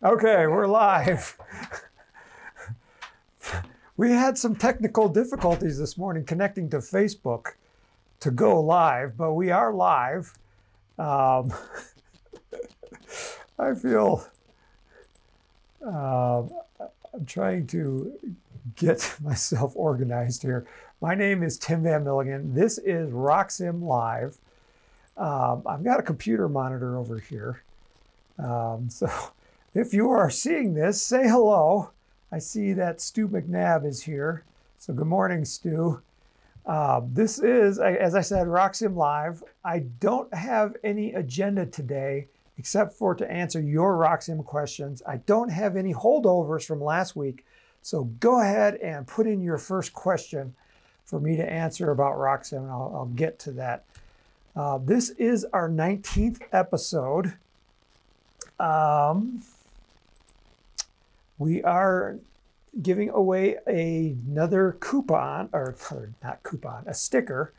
Okay, we're live. We had some technical difficulties this morning connecting to Facebook to go live, but we are live. I feel I'm trying to get myself organized here. My name is Tim Van Milligan. This is RockSim Live. I've got a computer monitor over here. So if you are seeing this, say hello. I see that Stu McNabb is here. So good morning, Stu. This is, as I said, RockSim Live. I don't have any agenda today except for to answer your RockSim questions. I don't have any holdovers from last week. So go ahead and put in your first question for me to answer about RockSim, and I'll get to that. This is our 19th episode. We are giving away another coupon, or not coupon, a sticker.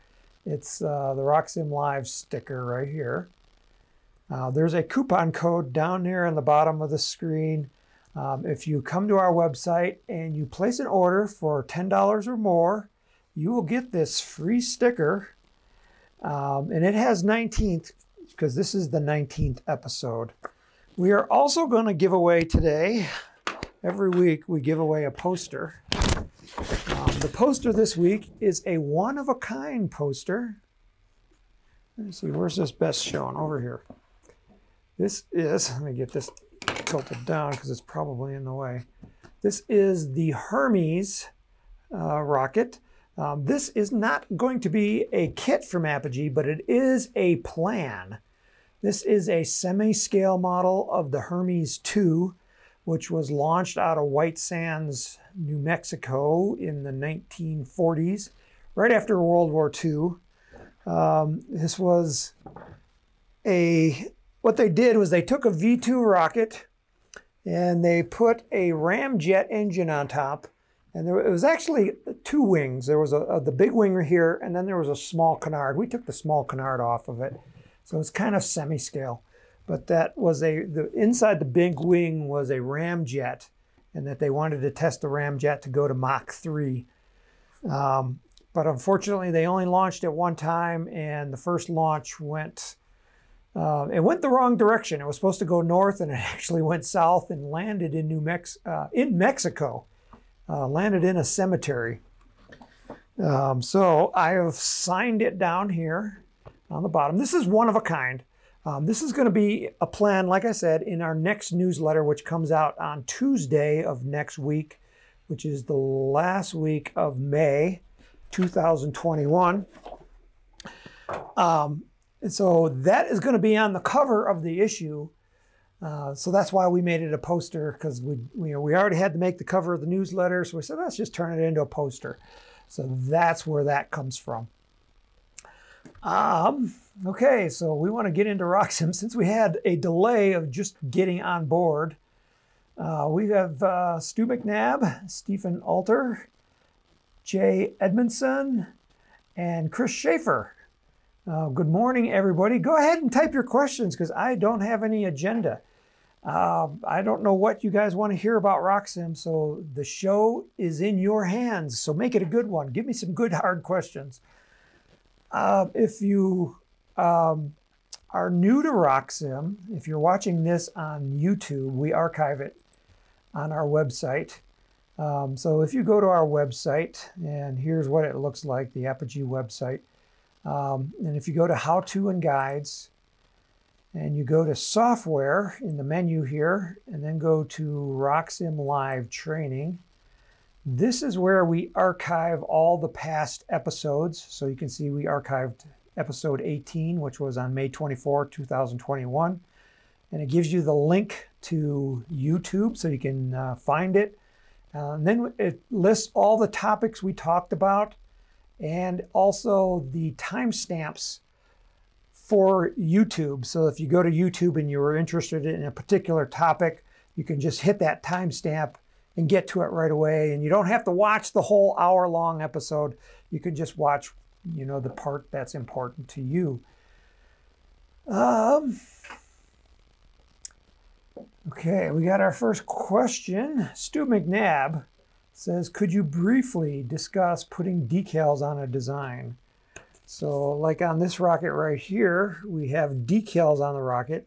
It's the RockSim Live sticker right here. There's a coupon code down there on the bottom of the screen. If you come to our website and you place an order for $10 or more, you will get this free sticker. And it has 19th, because this is the 19th episode. We are also going to give away today, every week we give away a poster. The poster this week is a one-of-a-kind poster. Let's see, where's this best shown? Over here. This is, let me get this tilted down because it's probably in the way. This is the Hermes rocket. This is not going to be a kit from Apogee, but it is a plan. This is a semi-scale model of the Hermes II, which was launched out of White Sands, New Mexico in the 1940s, right after World War II. This was a, what they did was they took a V-2 rocket and they put a ramjet engine on top. And there, it was actually two wings. There was the big wing here, and then there was a small canard. We took the small canard off of it. So it's kind of semi-scale, but that was inside the big wing was a ramjet, and that they wanted to test the ramjet to go to Mach 3. But unfortunately, they only launched it one time, and the first launch went, it went the wrong direction. It was supposed to go north, and it actually went south and landed in Mexico, landed in a cemetery. So I have signed it down here on the bottom. This is one of a kind. This is going to be a plan, like I said, in our next newsletter, which comes out on Tuesday of next week, which is the last week of May 2021. And so that is going to be on the cover of the issue. So that's why we made it a poster, because we already had to make the cover of the newsletter. So we said, let's just turn it into a poster. So that's where that comes from. Okay, so we want to get into RockSim. Since we had a delay of just getting on board, we have Stu McNabb, Stephen Alter, Jay Edmondson, and Chris Schaefer. Good morning, everybody. Go ahead and type your questions because I don't have any agenda. I don't know what you guys want to hear about RockSim, so the show is in your hands. So make it a good one. Give me some good, hard questions. If you are new to RockSim, if you're watching this on YouTube, we archive it on our website. So if you go to our website, and here's what it looks like, the Apogee website. And if you go to How To and Guides, and you go to Software in the menu here, and then go to RockSim Live Training, this is where we archive all the past episodes. So you can see we archived episode 18, which was on May 24, 2021. And it gives you the link to YouTube so you can find it. And then it lists all the topics we talked about and also the timestamps for YouTube. So if you go to YouTube and you were interested in a particular topic, you can just hit that timestamp and get to it right away. And you don't have to watch the whole hour-long episode. You can just watch, you know, the part that's important to you. Okay, we got our first question. Stu McNabb says, could you briefly discuss putting decals on a design? So like on this rocket right here, we have decals on the rocket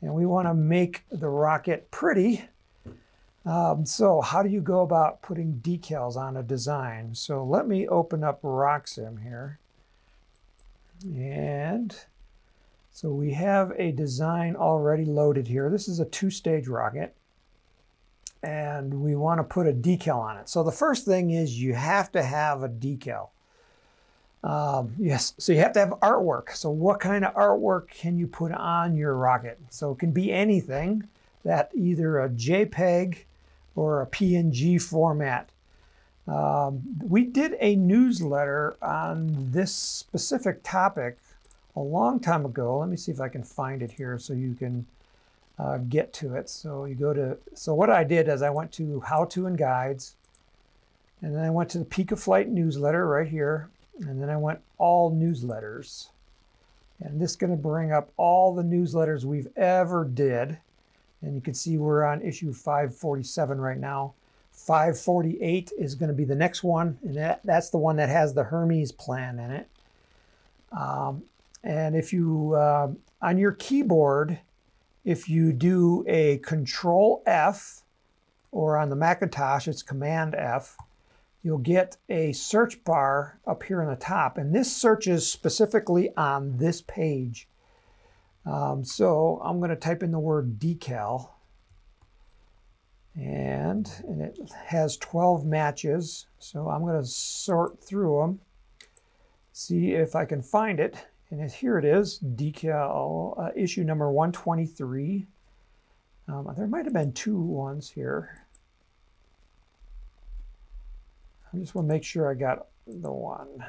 and we want to make the rocket pretty. So how do you go about putting decals on a design? So let me open up RockSim here. And so we have a design already loaded here. This is a two-stage rocket and we want to put a decal on it. So the first thing is you have to have a decal. Yes, so you have to have artwork. So what kind of artwork can you put on your rocket? So it can be anything that either a JPEG or a PNG format. We did a newsletter on this specific topic a long time ago. Let me see if I can find it here so you can get to it. So you go to, so what I did is I went to How To and Guides, and then I went to the Peak of Flight newsletter right here, and then I went all newsletters. And this is going to bring up all the newsletters we've ever did. And you can see we're on issue 547 right now. 548 is going to be the next one, and that's the one that has the Hermes plan in it. And if you, on your keyboard, if you do a Control F, or on the Macintosh, it's Command F, you'll get a search bar up here on the top. And this searches specifically on this page. So I'm going to type in the word decal. And it has 12 matches. So I'm going to sort through them, see if I can find it. And here it is, decal issue number 123. There might have been 2 ones here. I just want to make sure I got the one.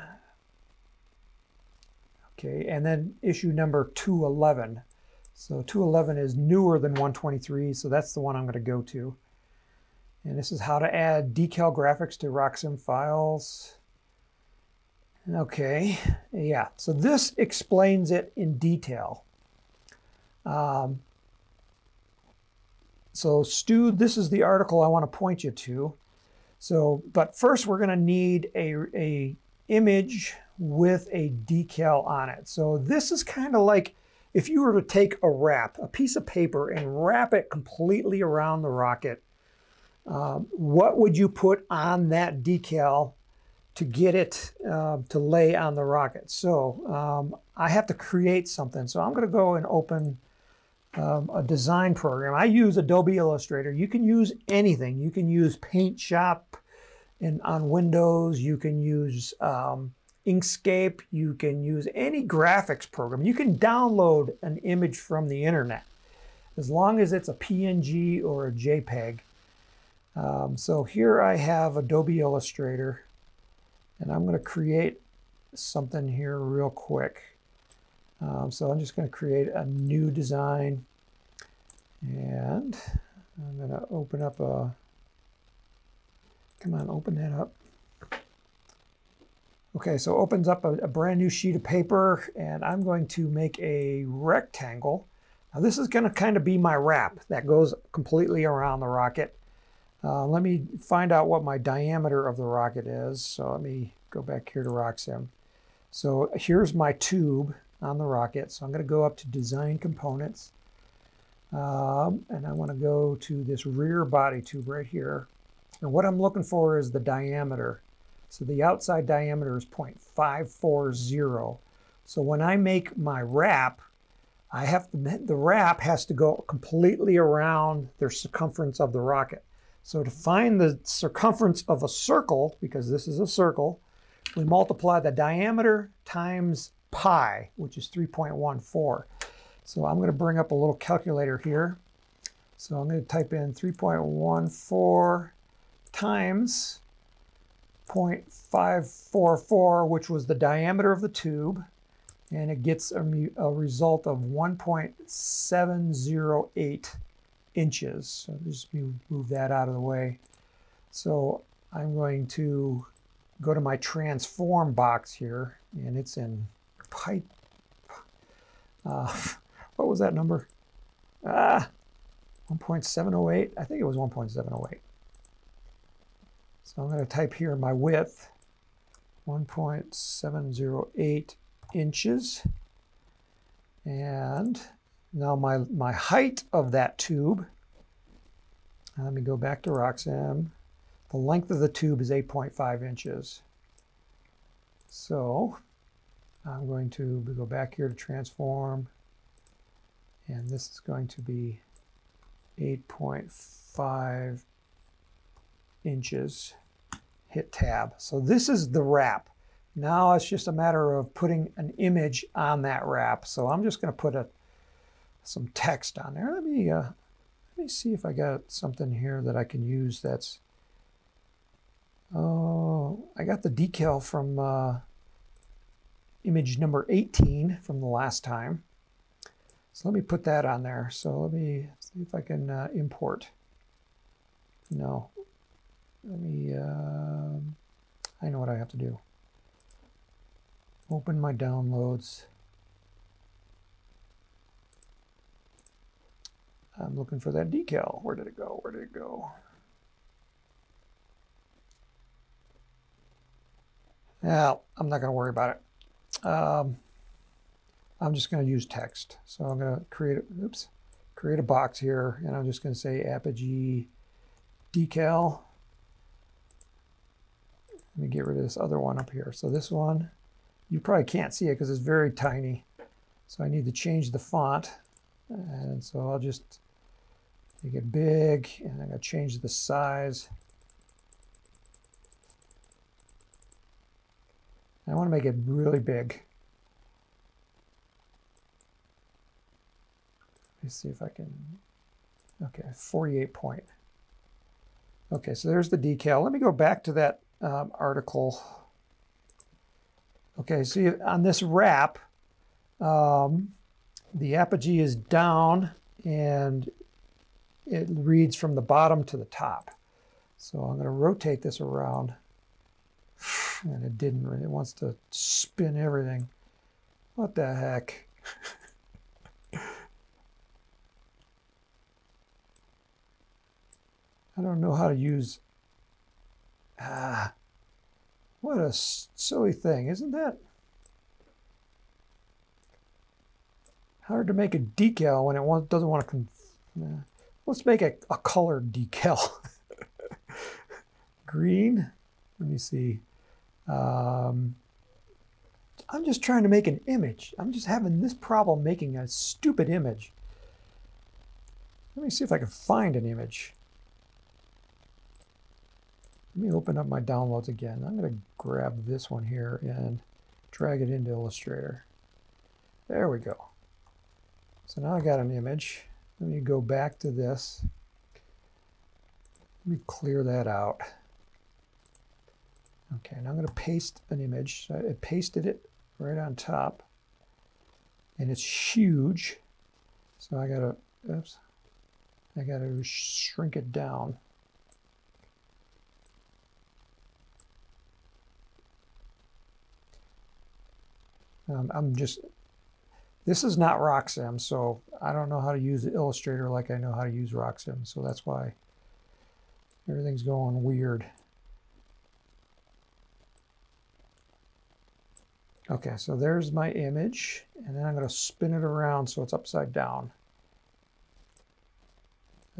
Okay, and then issue number 211. So 211 is newer than 123, so that's the one I'm going to go to. And this is how to add decal graphics to RockSim files. Okay, yeah, so this explains it in detail. So Stu, this is the article I want to point you to. So, but first we're going to need a image with a decal on it. So this is kind of like if you were to take a wrap, a piece of paper, and wrap it completely around the rocket, what would you put on that decal to get it to lay on the rocket? So I have to create something. So I'm going to go and open a design program. I use Adobe Illustrator. You can use anything. You can use Paint Shop and on Windows. You can use Inkscape. You can use any graphics program. You can download an image from the internet as long as it's a PNG or a JPEG. So here I have Adobe Illustrator, and I'm going to create something here real quick. So I'm just going to create a new design, and I'm going to open up a, come on, open that up. Okay, so opens up a brand new sheet of paper, and I'm going to make a rectangle. Now this is going to kind of be my wrap that goes completely around the rocket. Let me find out what my diameter of the rocket is. So let me go back here to RockSim. So here's my tube on the rocket. So I'm going to go up to Design Components, and I want to go to this rear body tube right here. And what I'm looking for is the diameter. So the outside diameter is 0.540. So when I make my wrap, I have to, the wrap has to go completely around the circumference of the rocket. So to find the circumference of a circle, because this is a circle, we multiply the diameter times pi, which is 3.14. So I'm going to bring up a little calculator here. So I'm going to type in 3.14 times 0.544, which was the diameter of the tube, and it gets a result of 1.708 inches. So just move that out of the way. So I'm going to go to my transform box here, and it's in pipe. What was that number? 1.708, I think it was 1.708. So I'm going to type here my width, 1.708 inches. And now my height of that tube, let me go back to RockSim. The length of the tube is 8.5 inches. So I'm going to go back here to transform, and this is going to be 8.5 inches. Hit tab. So this is the wrap. Now it's just a matter of putting an image on that wrap. So I'm just going to put some text on there. Let me see if I got something here that I can use. That's, oh, I got the decal from image number 18 from the last time. So let me put that on there. So let me see if I can import. No. Let me, I know what I have to do. Open my downloads. I'm looking for that decal. Where did it go? Where did it go? Now, I'm not going to worry about it. I'm just going to use text. So I'm going to create a box here, and I'm just going to say Apogee decal. Let me get rid of this other one up here. So this one, you probably can't see it because it's very tiny. So I need to change the font. And so I'll just make it big, and I'm going to change the size. I want to make it really big. Let me see if I can, okay, 48 point. Okay, so there's the decal. Let me go back to that article. Okay, see, so on this wrap, the Apogee is down and it reads from the bottom to the top. So I'm going to rotate this around, and it didn't really, it wants to spin everything. What the heck? I don't know how to use, what a silly thing, isn't that? Hard to make a decal when it doesn't want to, let's make a colored decal. Green, let me see. I'm just trying to make an image. I'm just having this problem making a stupid image. Let me see if I can find an image. Let me open up my downloads again. I'm going to grab this one here and drag it into Illustrator. There we go. So now I got an image. Let me go back to this. Let me clear that out. Okay, now I'm going to paste an image. So I pasted it right on top, and it's huge. So I got to, oops, I got to shrink it down. I'm just, this is not RockSim, so I don't know how to use Illustrator like I know how to use RockSim, so that's why everything's going weird. Okay, so there's my image, and then I'm going to spin it around so it's upside down.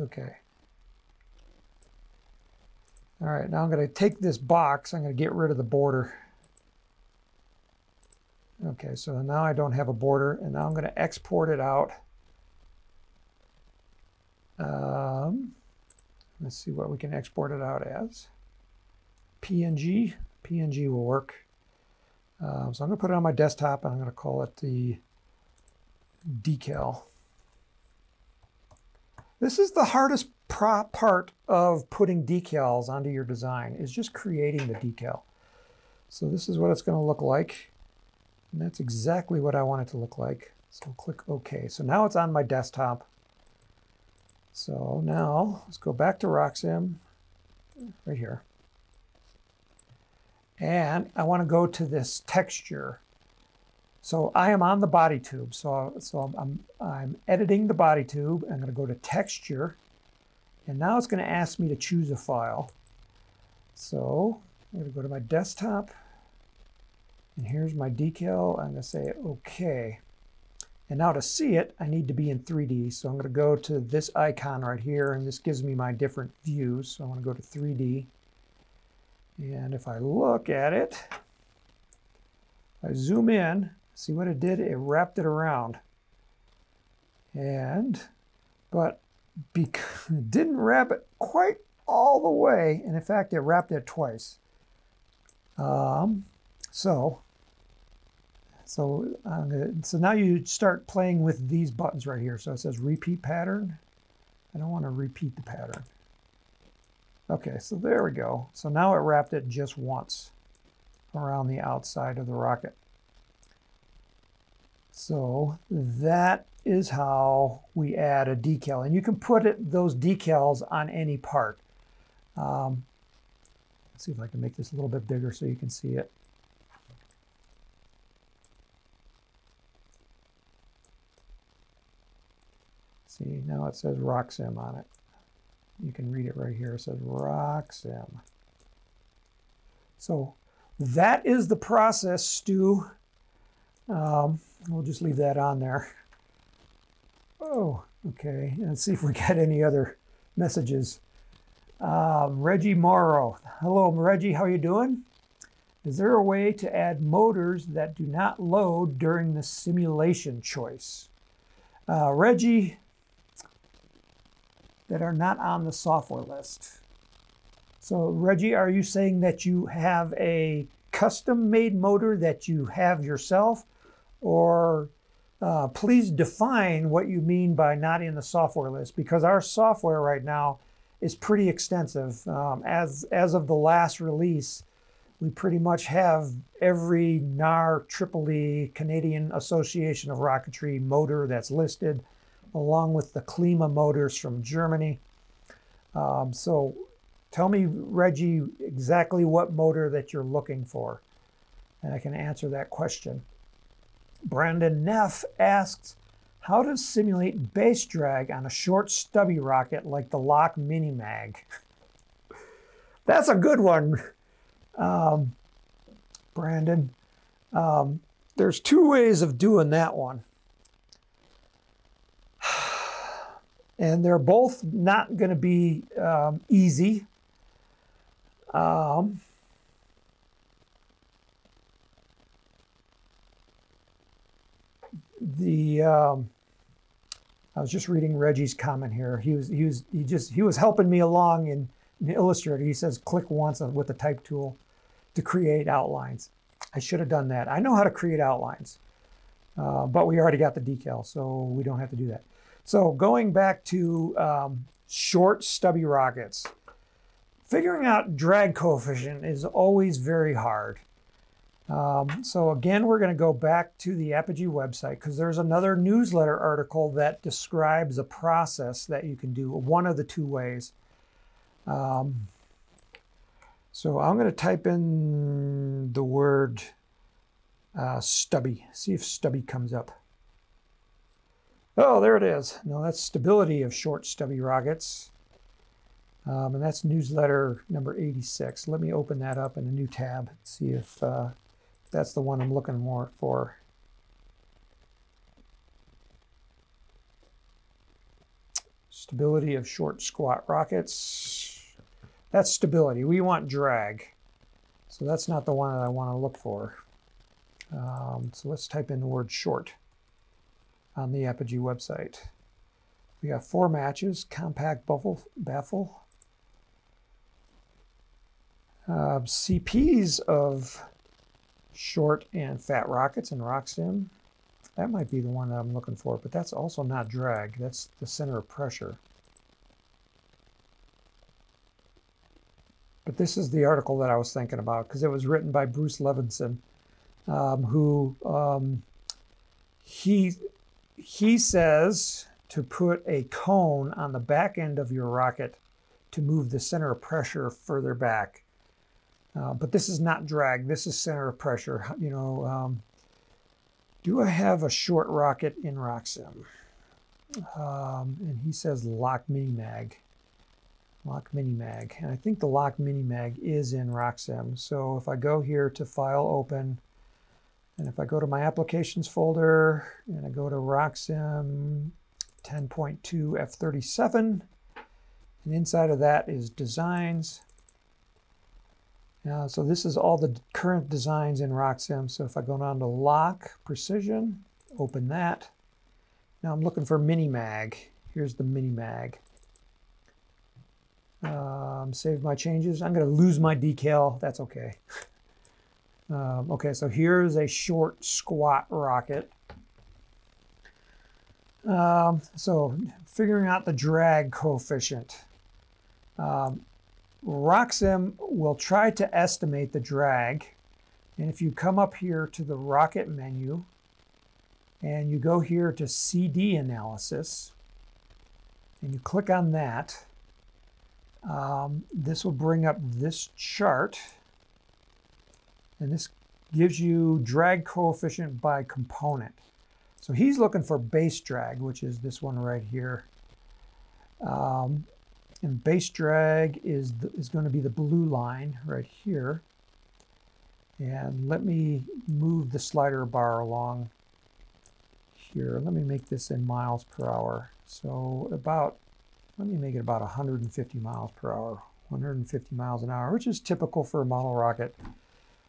Okay. All right, now I'm going to take this box, I'm going to get rid of the border. Okay, so now I don't have a border, and now I'm going to export it out. Let's see what we can export it out as. PNG. PNG will work. So I'm going to put it on my desktop, and I'm going to call it the decal. This is the hardest part of putting decals onto your design, is just creating the decal. So this is what it's going to look like. And that's exactly what I want it to look like. So I'll click OK. So now it's on my desktop. So now let's go back to RockSim right here. And I want to go to this texture. So I am on the body tube. So I'm editing the body tube. I'm going to go to texture. And now it's going to ask me to choose a file. So I'm going to go to my desktop. And here's my decal. I'm going to say OK. And now to see it, I need to be in 3D. So I'm going to go to this icon right here. And this gives me my different views. So I want to go to 3D. And if I look at it, I zoom in, see what it did? It wrapped it around. But it didn't wrap it quite all the way. And in fact, it wrapped it twice. So now you start playing with these buttons right here. So it says repeat pattern. I don't want to repeat the pattern. Okay, so there we go. So now it wrapped it just once around the outside of the rocket. So that is how we add a decal. And you can put it, those decals on any part. Let's see if I can make this a little bit bigger so you can see it. See, now it says RockSim on it. You can read it right here. It says RockSim. So that is the process, Stu. We'll just leave that on there. Oh, okay. Let's see if we got any other messages. Reggie Morrow. Hello, Reggie. How are you doing? Is there a way to add motors that do not load during the simulation choice? Reggie, that are not on the software list. So Reggie, are you saying that you have a custom-made motor that you have yourself? Or please define what you mean by not in the software list, because our software right now is pretty extensive. As of the last release, we pretty much have every NAR, Tripoli, Canadian Association of Rocketry motor that's listed, along with the Klima motors from Germany. So tell me, Reggie, exactly what motor that you're looking for, and I can answer that question. Brandon Neff asks, how to simulate base drag on a short stubby rocket like the Lock Mini Mag? That's a good one, Brandon. There's two ways of doing that one. And they're both not going to be easy. I was just reading Reggie's comment here. He was helping me along in Illustrator. He says click once with the type tool to create outlines. I should have done that. I know how to create outlines, but we already got the decal, so we don't have to do that. So going back to short stubby rockets, figuring out drag coefficient is always very hard. So again, we're going to go back to the Apogee website, because there's another newsletter article that describes a process that you can do one of the two ways. So I'm going to type in the word stubby, see if stubby comes up. Oh, there it is. No, that's stability of short stubby rockets. And that's newsletter number 86. Let me open that up in a new tab and see if that's the one I'm looking more for. Stability of short squat rockets. That's stability. We want drag. So that's not the one that I want to look for. So let's type in the word short on the Apogee website. We got 4 matches, compact baffle. CPs of short and fat rockets in RockSim. That might be the one that I'm looking for, but that's also not drag. That's the center of pressure. But this is the article that I was thinking about, because it was written by Bruce Levinson, who says to put a cone on the back end of your rocket to move the center of pressure further back. But this is not drag. This is center of pressure. You know, do I have a short rocket in RockSim? And he says Lock Mini Mag. Lock Mini Mag. And I think the Lock Mini Mag is in RockSim. So if I go here to File, Open, and if I go to my Applications folder, and I go to RockSim 10.2 F37, and inside of that is Designs. So this is all the current designs in RockSim. So if I go down to Lock Precision, open that. Now I'm looking for Mini Mag. Here's the Mini Mag. Save my changes. I'm going to lose my decal. That's okay. Okay, so here's a short squat rocket. So figuring out the drag coefficient. RockSim will try to estimate the drag, and if you come up here to the rocket menu and you go here to CD analysis and you click on that, this will bring up this chart, and this gives you drag coefficient by component. So he's looking for base drag, which is this one right here. And base drag is going to be the blue line right here. And let me move the slider bar along here. Let me make this in miles per hour. So about, let me make it about 150 miles per hour, 150 miles an hour, which is typical for a model rocket.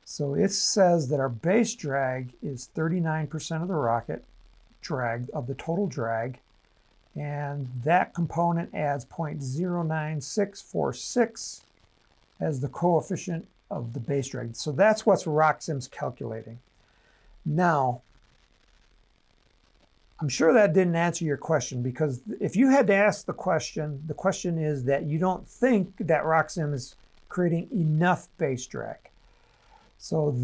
So it says that our base drag is 39% of the rocket drag, of the total drag. And that component adds 0.09646 as the coefficient of the base drag. So that's what RockSim's calculating. Now, I'm sure that didn't answer your question, because if you had to ask the question is that you don't think that RockSim is creating enough base drag. So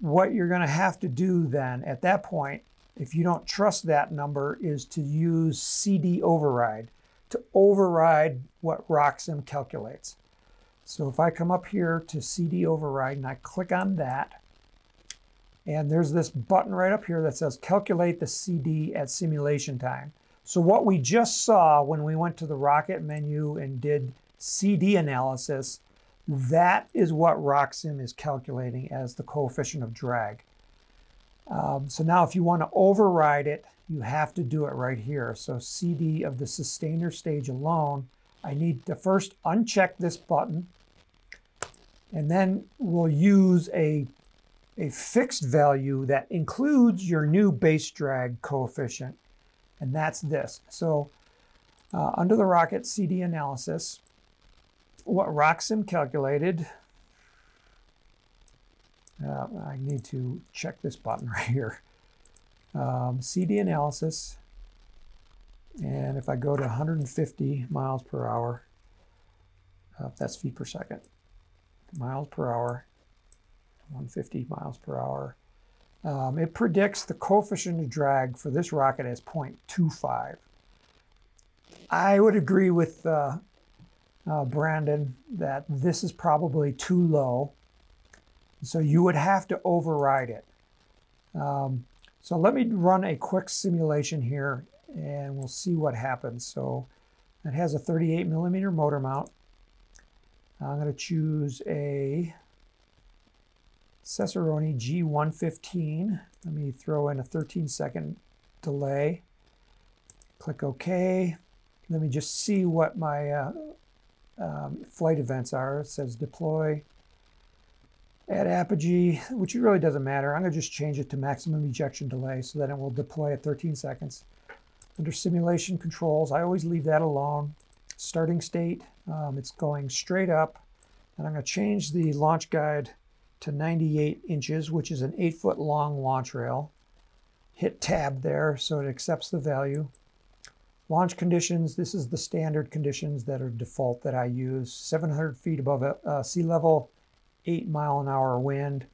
what you're going to have to do then at that point, if you don't trust that number, is to use CD override to override what RockSim calculates. So if I come up here to CD override and I click on that, and there's this button right up here that says calculate the CD at simulation time. So what we just saw when we went to the rocket menu and did CD analysis, that is what RockSim is calculating as the coefficient of drag. So now if you want to override it, you have to do it right here. So CD of the sustainer stage alone, I need to first uncheck this button, and then we'll use a fixed value that includes your new base drag coefficient, and that's this. So under the rocket CD analysis, what RockSim calculated, I need to check this button right here. CD analysis, and if I go to 150 miles per hour, that's feet per second, miles per hour, 150 miles per hour. It predicts the coefficient of drag for this rocket as 0.25. I would agree with Brandon that this is probably too low. So you would have to override it. So let me run a quick simulation here and we'll see what happens. So it has a 38 millimeter motor mount. I'm going to choose a Cesaroni G115. Let me throw in a 13-second delay. Click OK. Let me just see what my flight events are. It says deploy at Apogee, which really doesn't matter. I'm going to just change it to maximum ejection delay so that it will deploy at 13 seconds. Under simulation controls, I always leave that alone. Starting state, it's going straight up. And I'm going to change the launch guide to 98 inches, which is an 8-foot long launch rail. Hit tab there so it accepts the value. Launch conditions, this is the standard conditions that are default that I use. 700 feet above sea level. 8 mile an hour wind,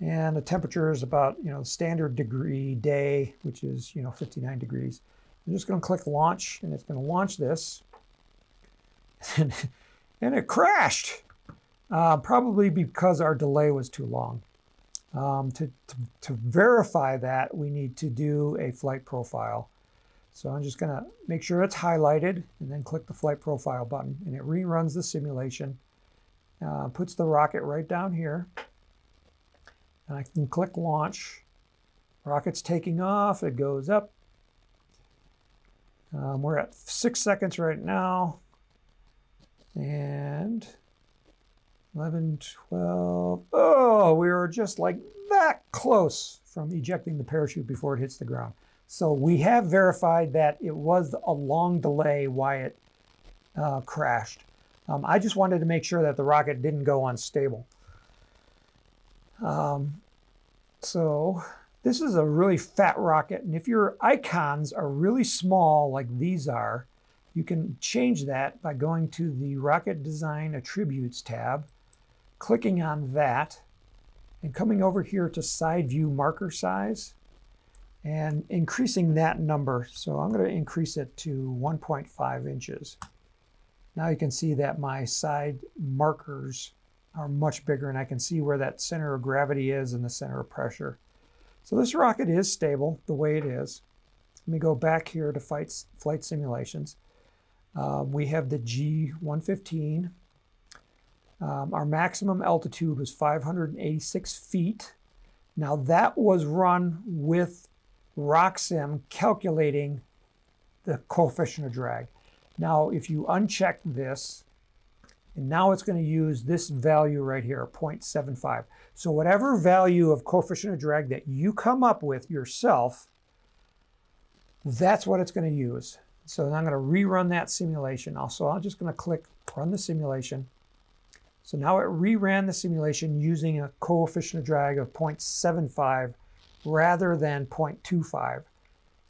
and the temperature is about, standard degree day, which is, 59 degrees. I'm just going to click launch, and it's going to launch this, and it crashed, probably because our delay was too long. To verify that, we need to do a flight profile. So I'm just going to make sure it's highlighted and then click the flight profile button, and it reruns the simulation, puts the rocket right down here, and I can click launch. Rocket's taking off, it goes up. We're at 6 seconds right now, and 11, 12, oh, we were just like that close from ejecting the parachute before it hits the ground. So we have verified that it was a long delay why it crashed. I just wanted to make sure that the rocket didn't go unstable. So this is a really fat rocket, and if your icons are really small like these are, you can change that by going to the Rocket Design Attributes tab, clicking on that, and coming over here to Side View Marker Size, and increasing that number. So I'm going to increase it to 1.5 inches. Now you can see that my side markers are much bigger, and I can see where that center of gravity is and the center of pressure. So this rocket is stable the way it is. Let me go back here to flight simulations. We have the G115. Our maximum altitude was 586 feet. Now that was run with RockSim calculating the coefficient of drag. Now if you uncheck this, and now it's going to use this value right here, 0.75. So whatever value of coefficient of drag that you come up with yourself, that's what it's going to use. So I'm going to rerun that simulation. Also, I'm just going to click run the simulation. So now it reran the simulation using a coefficient of drag of 0.75 rather than 0.25.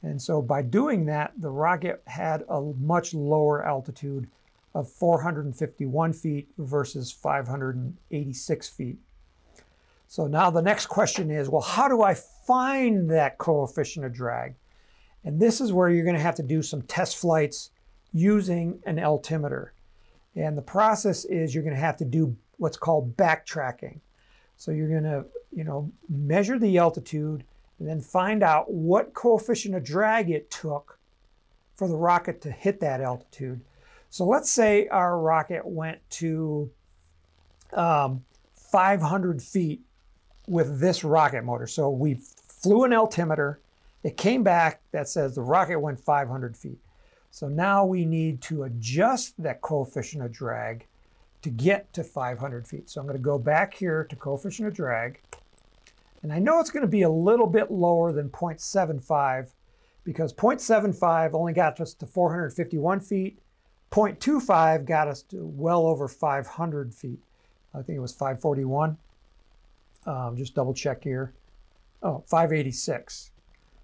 And so by doing that, the rocket had a much lower altitude of 451 feet versus 586 feet. So now the next question is, well, how do I find that coefficient of drag? And this is where you're going to have to do some test flights using an altimeter. And the process is you're going to have to do what's called backtracking. So you're going to, measure the altitude and then find out what coefficient of drag it took for the rocket to hit that altitude. So let's say our rocket went to 500 feet with this rocket motor. So we flew an altimeter. It came back that says the rocket went 500 feet. So now we need to adjust that coefficient of drag to get to 500 feet. So I'm going to go back here to coefficient of drag. And I know it's going to be a little bit lower than 0.75 because 0.75 only got us to 451 feet. 0.25 got us to well over 500 feet. I think it was 541. Just double check here. Oh, 586.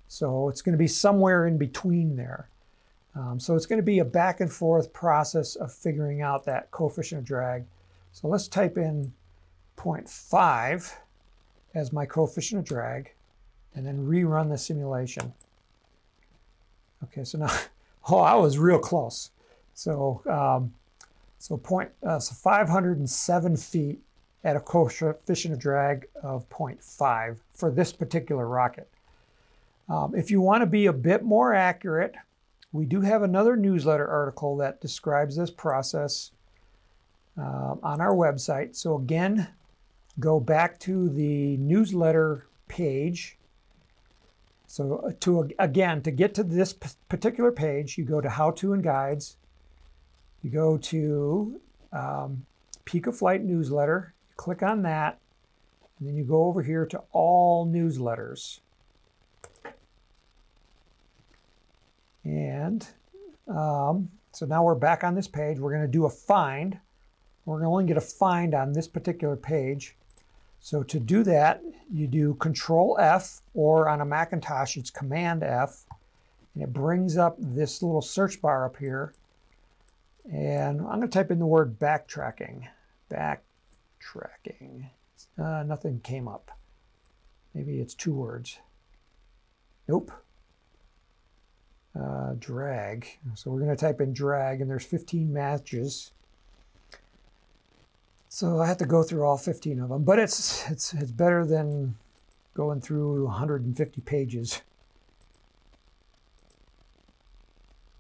So it's going to be somewhere in between there. So it's going to be a back and forth process of figuring out that coefficient of drag. So let's type in 0.5 as my coefficient of drag and then rerun the simulation. Okay, so now, oh, I was real close. So, 507 feet at a coefficient of drag of 0.5 for this particular rocket. If you want to be a bit more accurate, we do have another newsletter article that describes this process on our website. So again, go back to the newsletter page. So again, to get to this particular page, you go to How To and Guides. You go to Peak of Flight Newsletter, click on that, and then you go over here to All Newsletters. And so now we're back on this page. We're going to do a find. We're going to only get a find on this particular page. So to do that, you do Control F, or on a Macintosh, it's Command F. And it brings up this little search bar up here. And I'm going to type in the word backtracking. Backtracking. Nothing came up. Maybe it's two words. Nope. Drag. So we're going to type in drag, and there's 15 matches. So I have to go through all 15 of them, but it's better than going through 150 pages.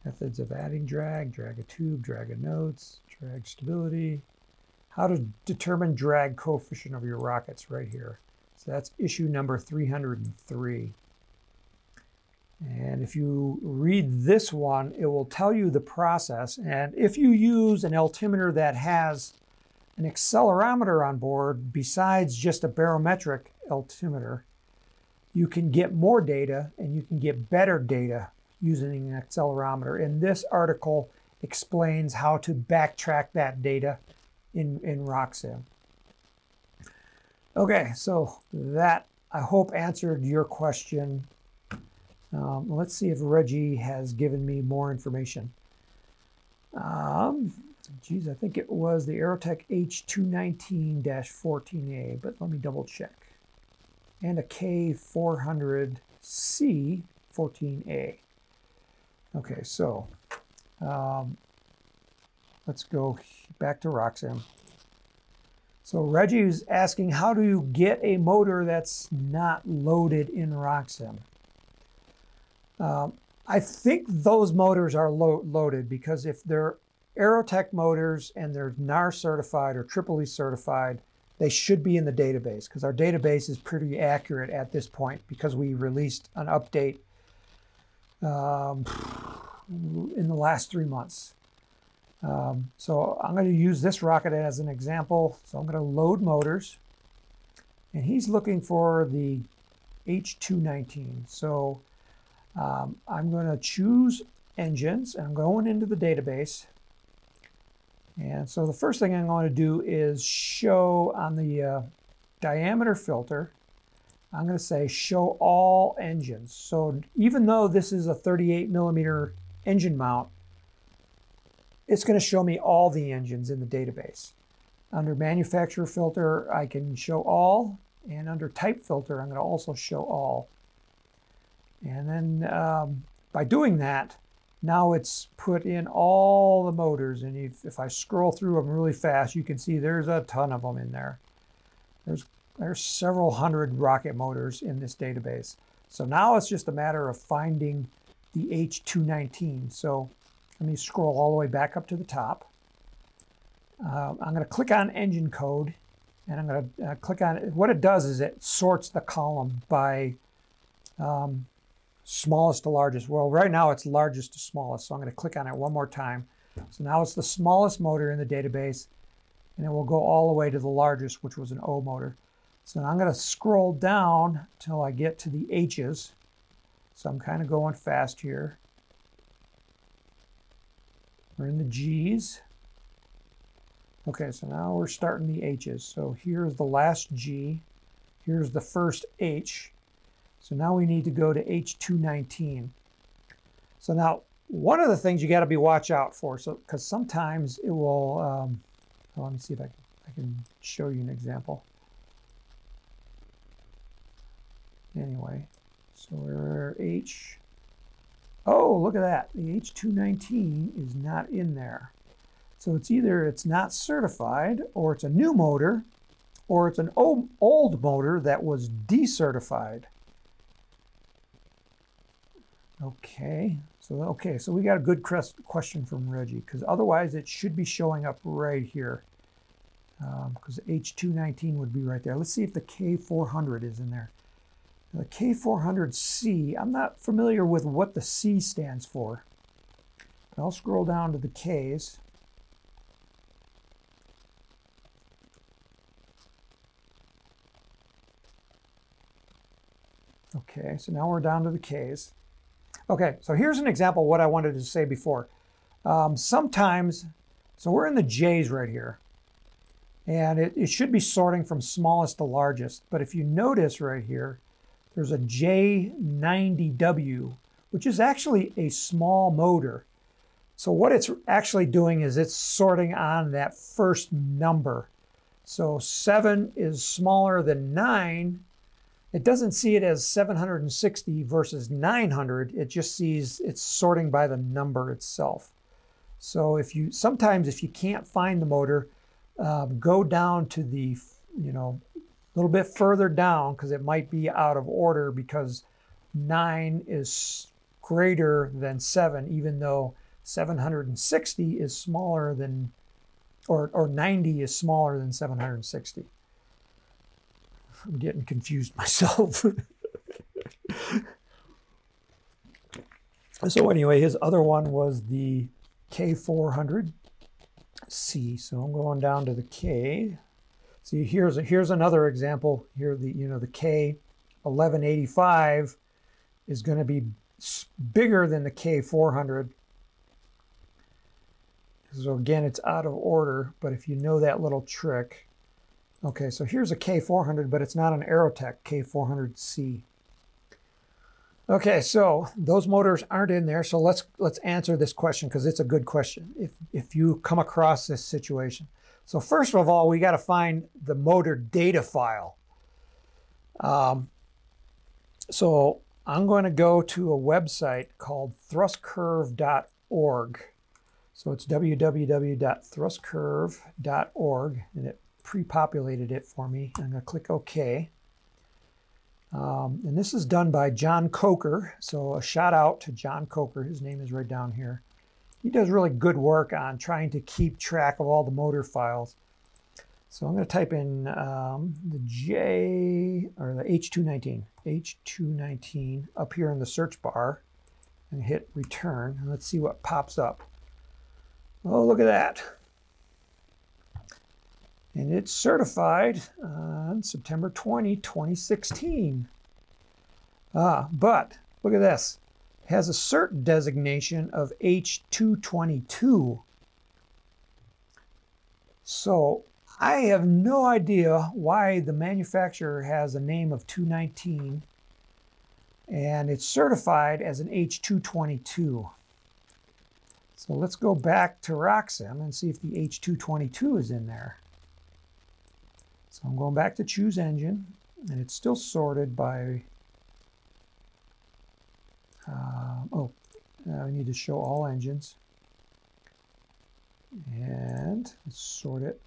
Methods of adding drag, drag a tube, drag a notes, drag stability. How to determine drag coefficient of your rockets right here. So that's issue number 303. And if you read this one, it will tell you the process. And if you use an altimeter that has an accelerometer on board, besides just a barometric altimeter, you can get more data and you can get better data using an accelerometer. And this article explains how to backtrack that data in RockSim. Okay, so that, I hope, answered your question. Let's see if Reggie has given me more information. Geez, I think it was the Aerotech H219-14A, but let me double check. And a K400C-14A. Okay, so let's go back to RockSim. So Reggie's asking, how do you get a motor that's not loaded in RockSim? I think those motors are loaded, because if they're Aerotech motors and they're NAR certified or Tripoli certified, they should be in the database, because our database is pretty accurate at this point, because we released an update in the last 3 months. So I'm going to use this rocket as an example. So I'm going to load motors, and he's looking for the H219. So I'm going to choose engines, and I'm going into the database. And so the first thing I'm going to do is show on the diameter filter, I'm going to say show all engines. So even though this is a 38mm engine mount, it's going to show me all the engines in the database. Under manufacturer filter, I can show all, and under type filter, I'm going to also show all. And then by doing that, now it's put in all the motors. And if I scroll through them really fast, you can see there's a ton of them in there. There's several hundred rocket motors in this database. So now it's just a matter of finding the H219. So let me scroll all the way back up to the top. I'm going to click on engine code, and I'm going to click on it. What it does is it sorts the column by smallest to largest. Well, right now it's largest to smallest, so I'm going to click on it one more time. So now it's the smallest motor in the database, and it will go all the way to the largest, which was an O motor. So now I'm going to scroll down till I get to the H's. So I'm kind of going fast here. We're in the G's. Okay, so now we're starting the H's. So here's the last G. Here's the first H. So now we need to go to H219. So now one of the things you got to be watch out for, so because sometimes it will. Well, let me see if I can show you an example. Anyway, so we're H. Oh, look at that. The H219 is not in there. So it's either it's not certified, or it's a new motor, or it's an old motor that was decertified. Okay, so we got a good question from Reggie, because otherwise it should be showing up right here, because H219 would be right there. Let's see if the K400 is in there. Now, the K400C, I'm not familiar with what the C stands for, but I'll scroll down to the Ks. Okay, so now we're down to the Ks. Okay, so here's an example of what I wanted to say before. Sometimes, so we're in the J's right here, and it should be sorting from smallest to largest. But if you notice right here, there's a J90W, which is actually a small motor. So what it's actually doing is it's sorting on that first number. So 7 is smaller than 9. It doesn't see it as 760 versus 900. It just sees it's sorting by the number itself. So sometimes if you can't find the motor, go down to the a little bit further down because it might be out of order, because 9 is greater than 7, even though 760 is smaller than, or 90 is smaller than 760. I'm getting confused myself. So anyway, his other one was the K400C. So I'm going down to the K. See, here's another example. Here, the K1185 is going to be bigger than the K400. So again, it's out of order, but if you know that little trick. Okay, so here's a K400, but it's not an Aerotech K400C. Okay, so those motors aren't in there. So let's answer this question, because it's a good question if you come across this situation. So first of all, we got to find the motor data file. So I'm going to go to a website called thrustcurve.org. So it's www.thrustcurve.org, and it pre-populated it for me. I'm going to click OK. And this is done by John Coker. So a shout out to John Coker. His name is right down here. He does really good work on trying to keep track of all the motor files. So I'm going to type in the J, or the H219 up here in the search bar, and hit return. And let's see what pops up. Oh, look at that. And it's certified on September 20, 2016. But look at this. It has a cert designation of H222. So I have no idea why the manufacturer has a name of 219 and it's certified as an H222. So let's go back to RockSim and see if the H222 is in there. So I'm going back to choose engine, and it's still sorted by, I need to show all engines. And let's sort it.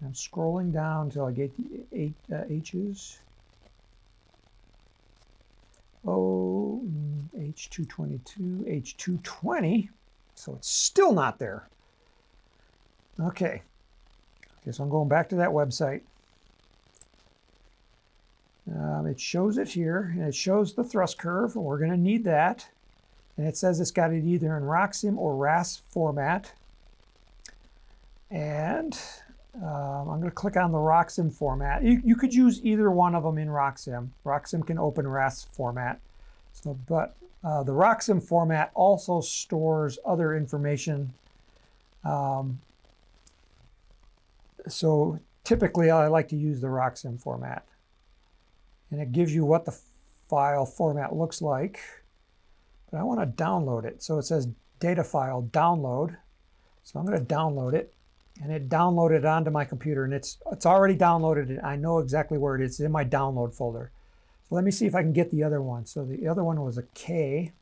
And I'm scrolling down until I get the H's. Oh, H222, H220. So it's still not there. Okay. Okay, so I'm going back to that website. It shows it here, and it shows the thrust curve. We're going to need that. And it says it's got it either in RockSim or RAS format. And I'm going to click on the RockSim format. You could use either one of them in RockSim. RockSim can open RAS format. So, but the RockSim format also stores other information. So typically I like to use the RockSim format, and it gives you what the file format looks like, but I want to download it. So it says data file download. So I'm going to download it, and it downloaded onto my computer, and it's already downloaded it. I know exactly where it is. It's in my download folder. So let me see if I can get the other one. So the other one was a K.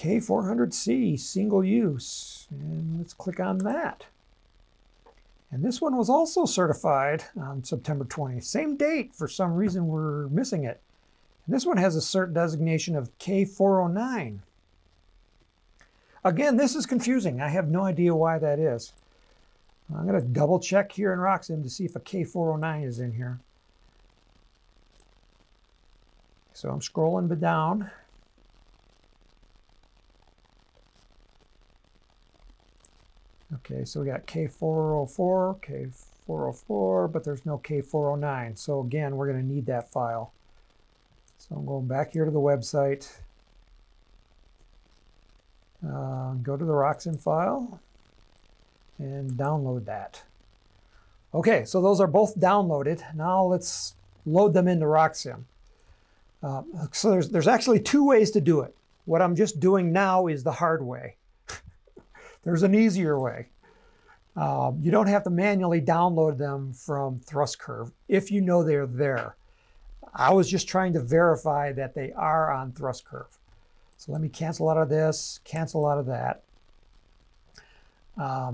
K400C, single use, and let's click on that. And this one was also certified on September 20th, same date. For some reason we're missing it. And this one has a cert designation of K409. Again, this is confusing. I have no idea why that is. I'm going to double check here in RockSim to see if a K409 is in here. So I'm scrolling down. Okay, so we got K404, K404, but there's no K409. So again, we're going to need that file. So I'm going back here to the website. Go to the RockSim file and download that. Okay, so those are both downloaded. Now let's load them into RockSim. So there's actually two ways to do it. What I'm just doing now is the hard way. There's an easier way. You don't have to manually download them from ThrustCurve if you know they're there. I was just trying to verify that they are on thrust curve. So let me cancel out of this, cancel out of that.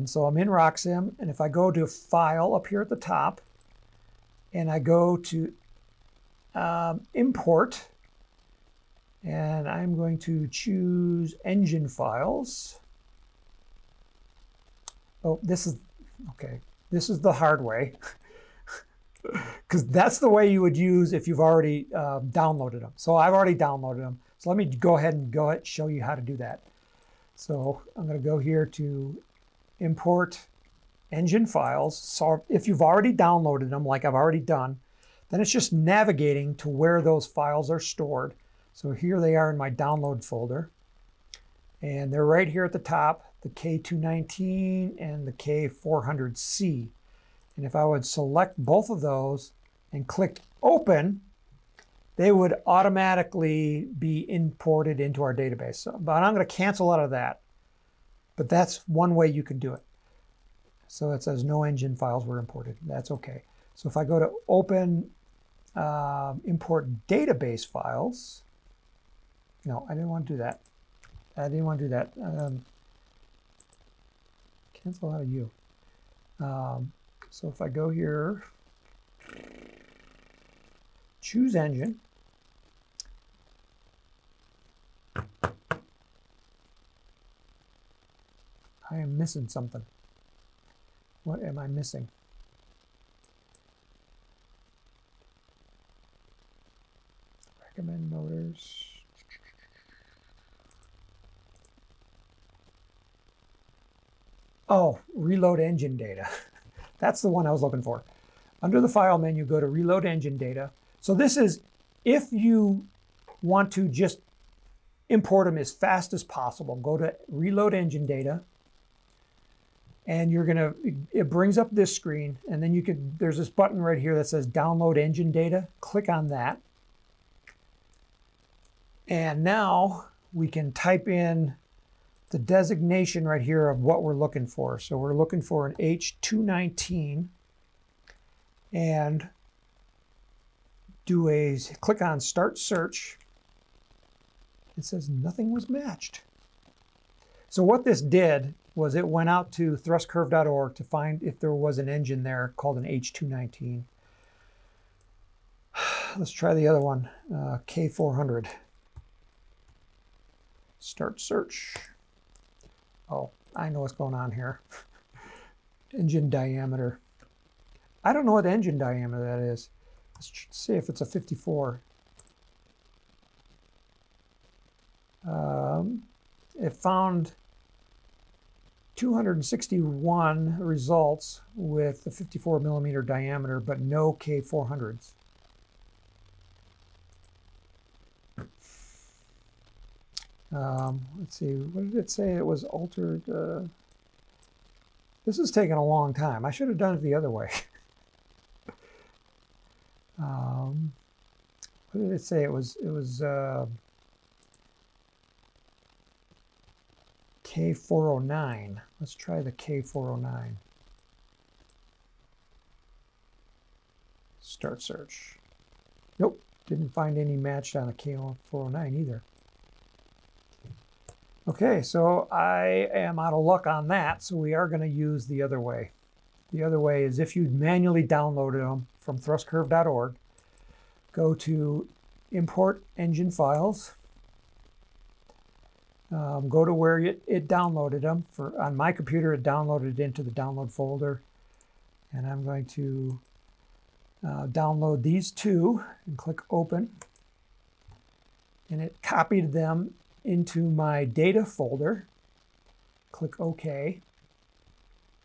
So I'm in RockSim, and if I go to File up here at the top, and I go to Import, and I'm going to choose Engine Files. Oh, this is, okay, this is the hard way. Because that's the way you would use if you've already downloaded them. So I've already downloaded them. So let me go ahead and show you how to do that. So I'm going to go here to Import Engine Files. So if you've already downloaded them, like I've already done, then it's just navigating to where those files are stored. So here they are in my download folder. And they're right here at the top, the K219 and the K400C. And if I would select both of those and click open, they would automatically be imported into our database. So, but I'm going to cancel out of that. But that's one way you can do it. So it says no engine files were imported. That's okay. So if I go to open, import database files. No, I didn't want to do that. Cancel out of you. So if I go here, choose engine, I am missing something. What am I missing? Recommend motors. Oh, reload engine data. That's the one I was looking for. Under the File menu, go to Reload Engine Data. So this is if you want to just import them as fast as possible. Go to Reload Engine Data, and you're gonna. It brings up this screen, and then you can. There's this button right here that says Download Engine Data. Click on that, and now we can type in the designation right here of what we're looking for. So we're looking for an H219 and do a click on Start Search. It says nothing was matched. So what this did was it went out to thrustcurve.org to find if there was an engine there called an H219. Let's try the other one, K400. Start Search. Oh, I know what's going on here. Engine diameter. I don't know what engine diameter that is. Let's see if it's a 54. It found 261 results with the 54 millimeter diameter, but no K400s. Let's see, what did it say? It was altered. This is taking a long time. I should have done it the other way. What did it say? It was K409. Let's try the K409. Start search. Nope, didn't find any matched on the K409 either. Okay, so I am out of luck on that, so we are going to use the other way. The other way is if you manually downloaded them from thrustcurve.org, go to Import Engine Files, go to where it downloaded them. On my computer, it downloaded into the download folder, and I'm going to download these two and click Open, and it copied them into my data folder, click OK,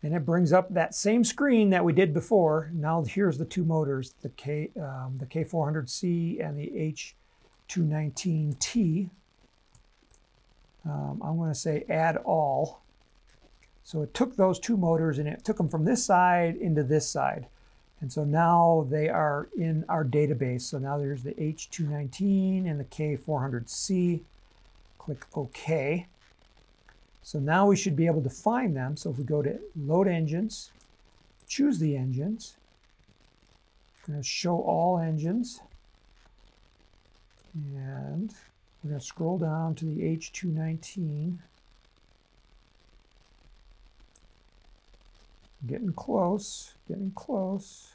and it brings up that same screen that we did before. Now here's the two motors, the K400C and the H219T. I'm going to say add all. So it took those two motors and it took them from this side into this side. And so now they are in our database. So now there's the H219 and the K400C. Click OK. So now we should be able to find them. So if we go to Load Engines, choose the engines, I'm going to show all engines, And we're going to scroll down to the H219. Getting close, getting close.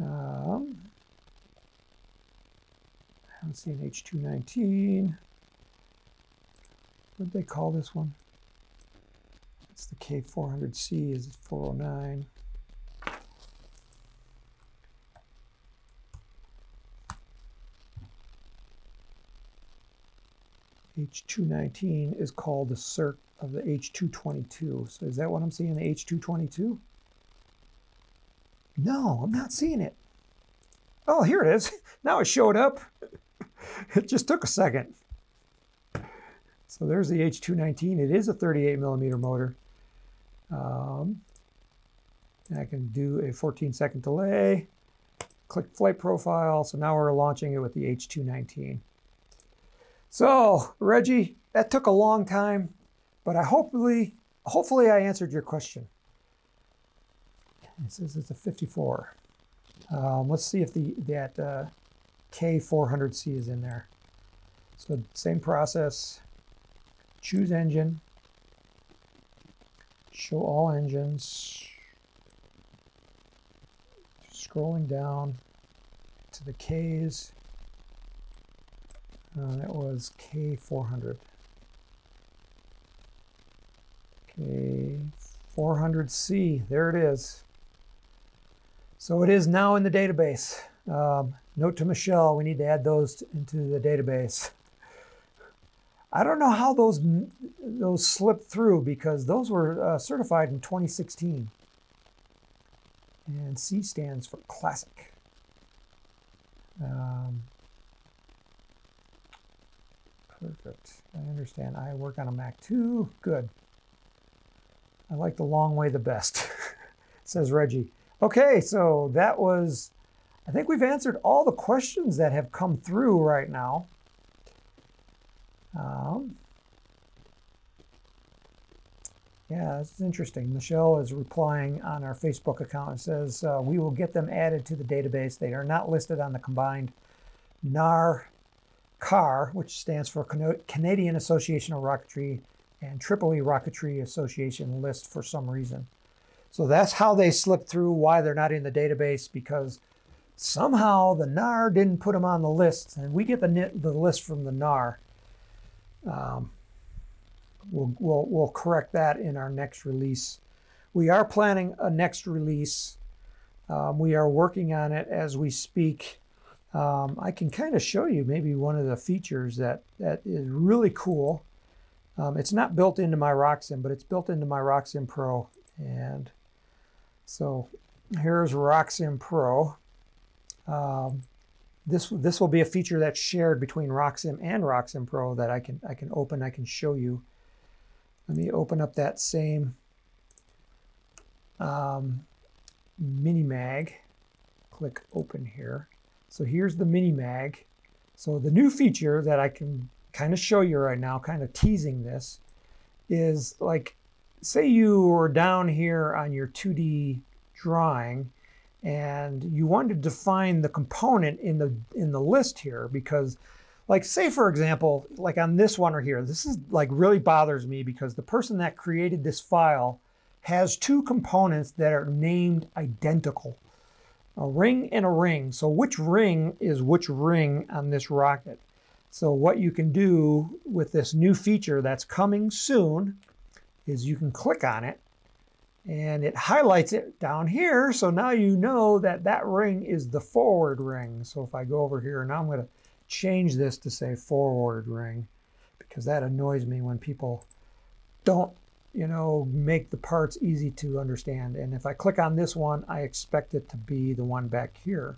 I haven't seen H219. What did they call this one? It's the K400C, is it 409? H219 is called the cert of the H222. So is that what I'm seeing, the H222? No, I'm not seeing it. Oh, here it is. Now it showed up. It just took a second. So there's the H219. It is a 38 millimeter motor. And I can do a 14-second delay, click flight profile. So now we're launching it with the H219. So, Reggie, that took a long time, but I hopefully I answered your question. It says it's a 54. Let's see if that K400C is in there. So same process, choose engine, show all engines, scrolling down to the Ks. That was K400. K400C, there it is. So it is now in the database. Note to Michelle, we need to add those into the database. I don't know how those slipped through, because those were certified in 2016. And C stands for classic. Perfect. I understand. I work on a Mac too. Good. I like the long way the best, says Reggie. Okay, so that was, I think we've answered all the questions that have come through right now. Yeah, this is interesting. Michelle is replying on our Facebook account and says, we will get them added to the database. They are not listed on the combined NAR CAR, which stands for Canadian Association of Rocketry, and Tripoli Rocketry Association list for some reason. So that's how they slipped through, why they're not in the database, because somehow the NAR didn't put them on the list, and we get the list from the NAR. We'll correct that in our next release. We are planning a next release. We are working on it as we speak. I can kind of show you maybe one of the features that is really cool. It's not built into my RockSim, but it's built into my RockSim Pro. And so here's RockSim Pro. This will be a feature that's shared between RockSim and RockSim Pro that I can open, I can show you. Let me open up that same mini mag. Click open here. So here's the mini mag. So the new feature that I can kind of show you right now, kind of teasing this, is like, say you were down here on your 2D drawing and you wanted to define the component in the list here, because like, say for example, like on this one right here, this is like really bothers me because the person that created this file has two components that are named identical. A ring and a ring. So which ring is which ring on this rocket? So what you can do with this new feature that's coming soon is you can click on it and it highlights it down here. So now you know that that ring is the forward ring. So if I go over here, and I'm going to change this to say forward ring, because that annoys me when people don't, you know, make the parts easy to understand. And if I click on this one, I expect it to be the one back here.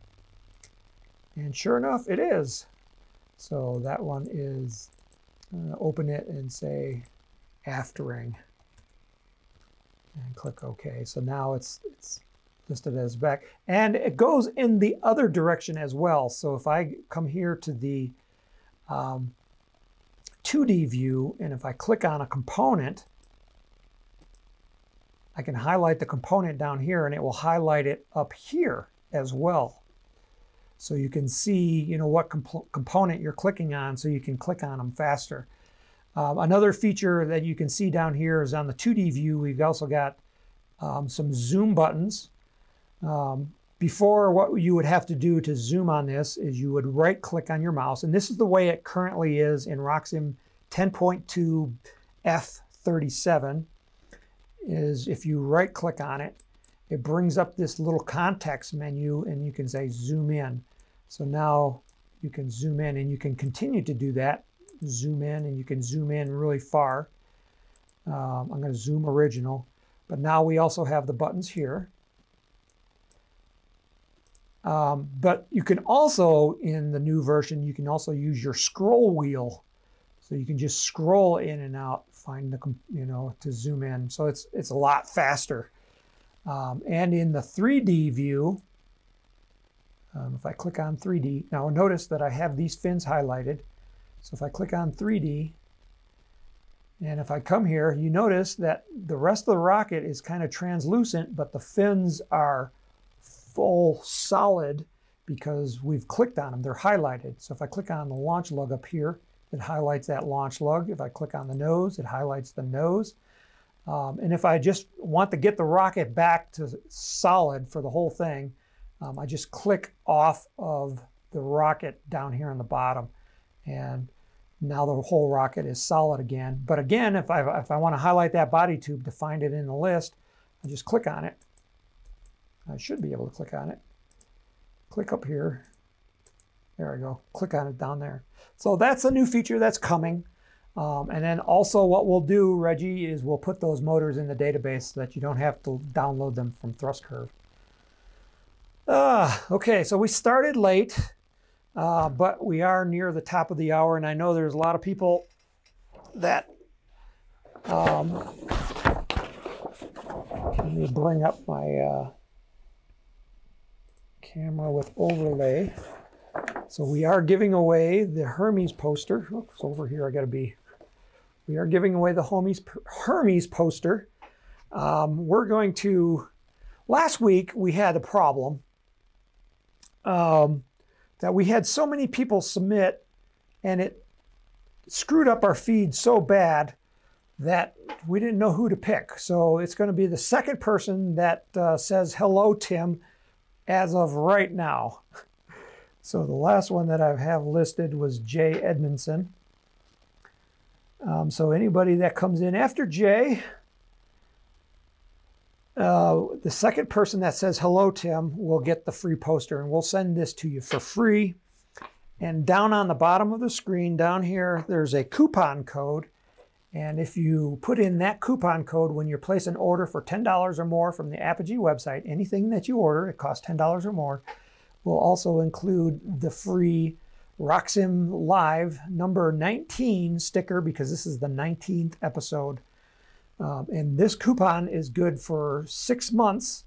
And sure enough, it is. So that one is, open it and say aft ring. And click OK. So now it's listed as back. And it goes in the other direction as well. So if I come here to the 2D view, and if I click on a component, I can highlight the component down here and it will highlight it up here as well. So you can see, you know, what component you're clicking on, so you can click on them faster. Another feature that you can see down here is on the 2D view, we've also got some zoom buttons. Before, what you would have to do to zoom on this is you would right click on your mouse, and this is the way it currently is in RockSim 10.2 F37, is if you right click on it, it brings up this little context menu and you can say zoom in. So now you can zoom in, and you can continue to do that. Zoom in, and you can zoom in really far. I'm going to zoom original, but now we also have the buttons here. But you can also, in the new version, you can also use your scroll wheel. So you can just scroll in and out, find the, you know, to zoom in. So it's a lot faster. And in the 3D view, if I click on 3D, now notice that I have these fins highlighted. So if I click on 3D, and if I come here, you notice that the rest of the rocket is kind of translucent, but the fins are full solid because we've clicked on them. They're highlighted. So if I click on the launch lug up here, it highlights that launch lug. If I click on the nose, it highlights the nose. And if I just want to get the rocket back to solid for the whole thing, I just click off of the rocket down here on the bottom. And now the whole rocket is solid again. But again, if I want to highlight that body tube to find it in the list, I just click on it. I should be able to click on it. Click up here. There we go. Click on it down there. So that's a new feature that's coming. And then also what we'll do, Reggie, is we'll put those motors in the database so that you don't have to download them from ThrustCurve. Okay, so we started late, but we are near the top of the hour, and I know there's a lot of people that... let me bring up my camera with overlay. So we are giving away the Hermes poster. Oops, over here I gotta be. We are giving away the Hermes poster. We're going to, last week we had a problem that we had so many people submit, and it screwed up our feed so bad that we didn't know who to pick. So it's gonna be the second person that says, hello, Tim, as of right now. So the last one that I have listed was Jay Edmondson. So anybody that comes in after Jay, the second person that says, hello, Tim, will get the free poster, and we'll send this to you for free. And down on the bottom of the screen, down here, there's a coupon code. And if you put in that coupon code when you place an order for $10 or more from the Apogee website, anything that you order, it costs $10 or more, we'll also include the free RockSim Live number 19 sticker, because this is the 19th episode. And this coupon is good for 6 months.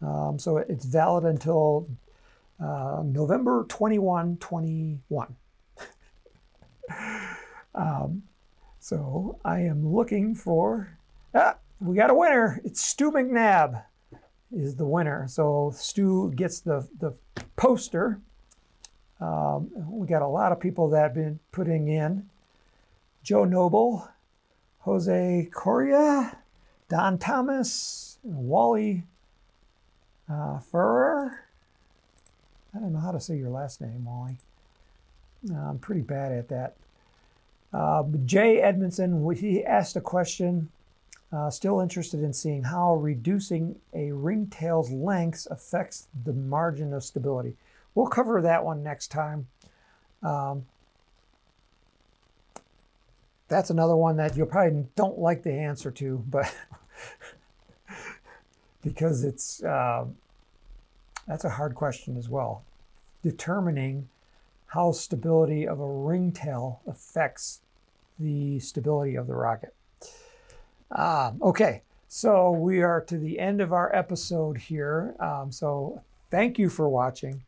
So it's valid until November 21, 21. So I am looking for, we got a winner. It's Stu McNabb is the winner. So Stu gets the poster. We got a lot of people that have been putting in. Joe Noble, Jose Coria, Don Thomas, and Wally Ferrer. I don't know how to say your last name, Wally. I'm pretty bad at that. Jay Edmondson, he asked a question. Still interested in seeing how reducing a ringtail's length affects the margin of stability. We'll cover that one next time. That's another one that you probably don't like the answer to, but because it's that's a hard question as well. Determining how stability of a ringtail affects the stability of the rocket. Okay, so we are to the end of our episode here. So thank you for watching.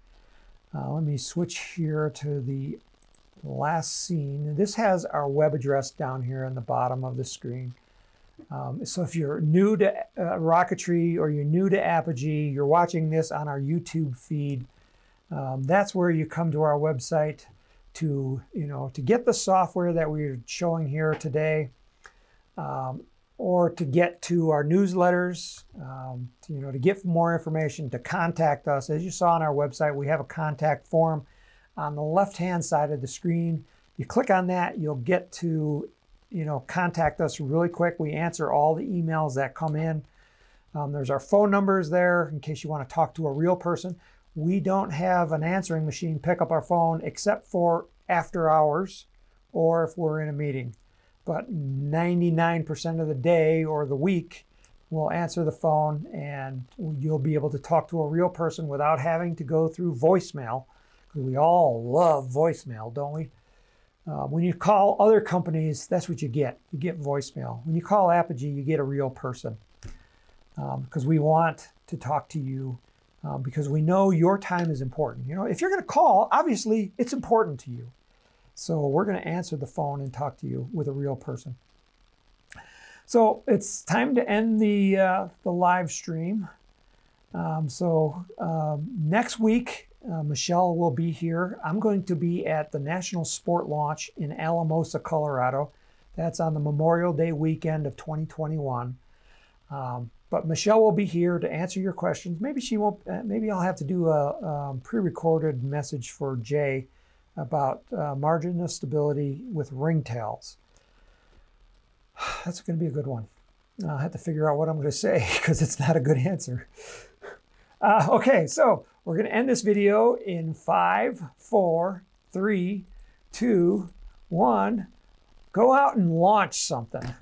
Let me switch here to the last scene. This has our web address down here on the bottom of the screen. So if you're new to rocketry or you're new to Apogee, you're watching this on our YouTube feed, that's where you come to our website to, to get the software that we're showing here today, or to get to our newsletters, to get more information, to contact us. As you saw on our website, we have a contact form on the left-hand side of the screen. You click on that, you'll get to contact us really quick. We answer all the emails that come in. There's our phone numbers there in case you want to talk to a real person. We don't have an answering machine pick up our phone except for after hours or if we're in a meeting. But 99% of the day or the week, we'll answer the phone and you'll be able to talk to a real person without having to go through voicemail, because we all love voicemail, don't we? When you call other companies, that's what you get. You get voicemail. When you call Apogee, you get a real person, because we want to talk to you, because we know your time is important. If you're going to call, obviously it's important to you. So we're going to answer the phone and talk to you with a real person. So it's time to end the live stream. Next week, Michelle will be here. I'm going to be at the National Sport Launch in Alamosa, Colorado. That's on the Memorial Day weekend of 2021. But Michelle will be here to answer your questions. Maybe she won't. Maybe I'll have to do a pre-recorded message for Jay about margin of stability with ringtails. That's going to be a good one. I'll have to figure out what I'm going to say because it's not a good answer. Okay, so we're going to end this video in 5, 4, 3, 2, 1. Go out and launch something.